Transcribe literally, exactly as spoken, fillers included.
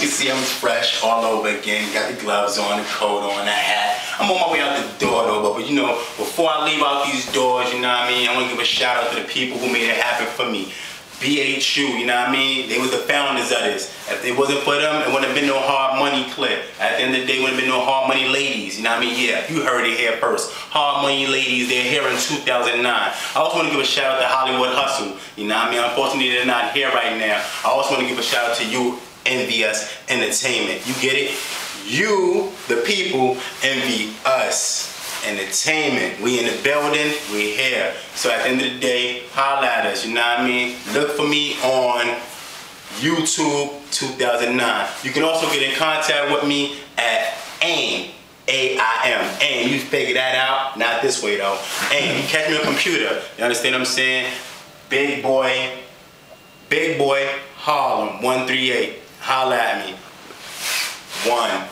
you can see I'm fresh all over again. Got the gloves on, the coat on, the hat. I'm on my way out the door though, but, but you know, before I leave out these doors, you know what I mean, I want to give a shout out to the people who made it happen for me. B H U, you know what I mean? They was the founders of this. If it wasn't for them, it wouldn't have been no hard money clip. At the end of the day, it wouldn't have been no hard money ladies, you know what I mean? Yeah, you heard it here first. Hard money ladies, they're here in two thousand nine. I also want to give a shout out to Hollywood Hustle, you know what I mean? Unfortunately, they're not here right now. I also want to give a shout out to you, Envy Us Entertainment. You get it? You, the people, envy us. Entertainment. We in the building, we here. So at the end of the day, holla at us, you know what I mean? Look for me on YouTube two thousand nine. You can also get in contact with me at AIM, A I M. AIM, you figure that out? Not this way though. AIM, you catch me on computer. You understand what I'm saying? Big boy, big boy Harlem, one three eight. Holla at me. One.